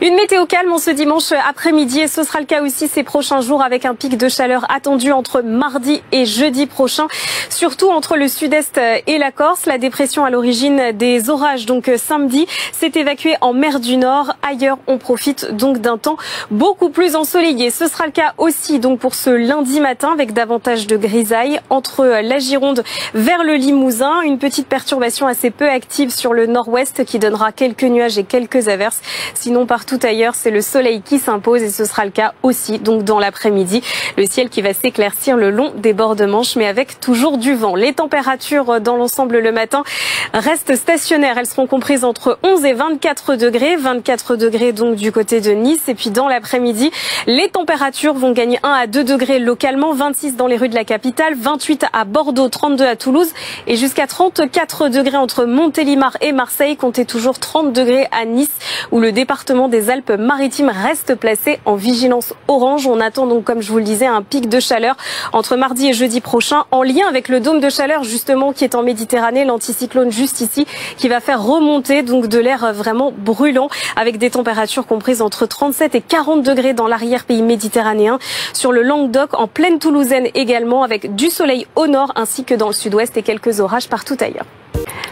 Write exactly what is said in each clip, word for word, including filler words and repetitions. Une météo calme en ce dimanche après-midi et ce sera le cas aussi ces prochains jours avec un pic de chaleur attendu entre mardi et jeudi prochain, surtout entre le sud-est et la Corse. La dépression à l'origine des orages, donc samedi, s'est évacuée en mer du Nord. Ailleurs, on profite donc d'un temps beaucoup plus ensoleillé. Ce sera le cas aussi donc pour ce lundi matin avec davantage de grisailles entre la Gironde vers le Limousin. Une petite perturbation assez peu active sur le nord-ouest qui donnera quelques nuages et quelques averses. Sinon, partout ailleurs, c'est le soleil qui s'impose et ce sera le cas aussi donc dans l'après-midi. Le ciel qui va s'éclaircir le long des bords de Manche, mais avec toujours du vent. Les températures dans l'ensemble le matin restent stationnaires. Elles seront comprises entre onze et vingt-quatre degrés. vingt-quatre degrés donc du côté de Nice. Et puis dans l'après-midi, les températures vont gagner un à deux degrés localement. vingt-six dans les rues de la capitale, vingt-huit à Bordeaux, trente-deux à Toulouse et jusqu'à trente-quatre degrés entre Montélimar et Marseille. Comptez toujours trente degrés à Nice où le département des Alpes-Maritimes reste placé en vigilance orange. On attend donc, comme je vous le disais, un pic de chaleur entre mardi et jeudi prochain en lien avec le dôme de chaleur justement qui est en Méditerranée, l'anticyclone juste ici qui va faire remonter donc de l'air vraiment brûlant avec des températures comprises entre trente-sept et quarante degrés dans l'arrière-pays méditerranéen, sur le Languedoc, en plaine toulousaine également avec du soleil au nord ainsi que dans le sud-ouest et quelques orages partout ailleurs.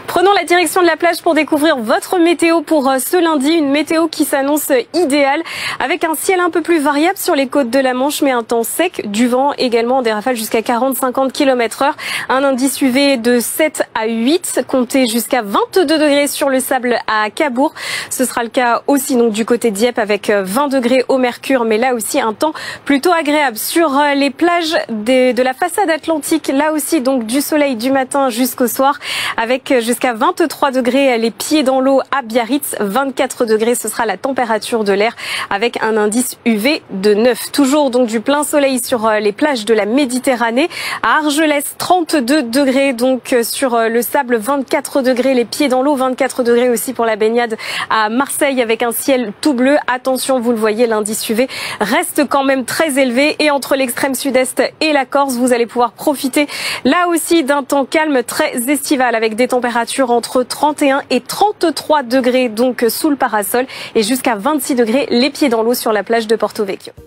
Prenons la direction de la plage pour découvrir votre météo pour ce lundi. Une météo qui s'annonce idéale avec un ciel un peu plus variable sur les côtes de la Manche mais un temps sec, du vent également, des rafales jusqu'à quarante à cinquante kilomètres heure. Un indice U V de sept à huit, comptez jusqu'à vingt-deux degrés sur le sable à Cabourg. Ce sera le cas aussi donc du côté de Dieppe avec vingt degrés au mercure, mais là aussi un temps plutôt agréable. Sur les plages des, de la façade atlantique, là aussi donc du soleil du matin jusqu'au soir avec jusqu'à à vingt-trois degrés, les pieds dans l'eau à Biarritz, vingt-quatre degrés, ce sera la température de l'air avec un indice U V de neuf. Toujours donc du plein soleil sur les plages de la Méditerranée. À Argelès, trente-deux degrés donc sur le sable, vingt-quatre degrés, les pieds dans l'eau, vingt-quatre degrés aussi pour la baignade à Marseille avec un ciel tout bleu. Attention, vous le voyez, l'indice U V reste quand même très élevé et entre l'extrême sud-est et la Corse, vous allez pouvoir profiter là aussi d'un temps calme très estival avec des températures entre trente et un et trente-trois degrés donc sous le parasol et jusqu'à vingt-six degrés les pieds dans l'eau sur la plage de Porto Vecchio.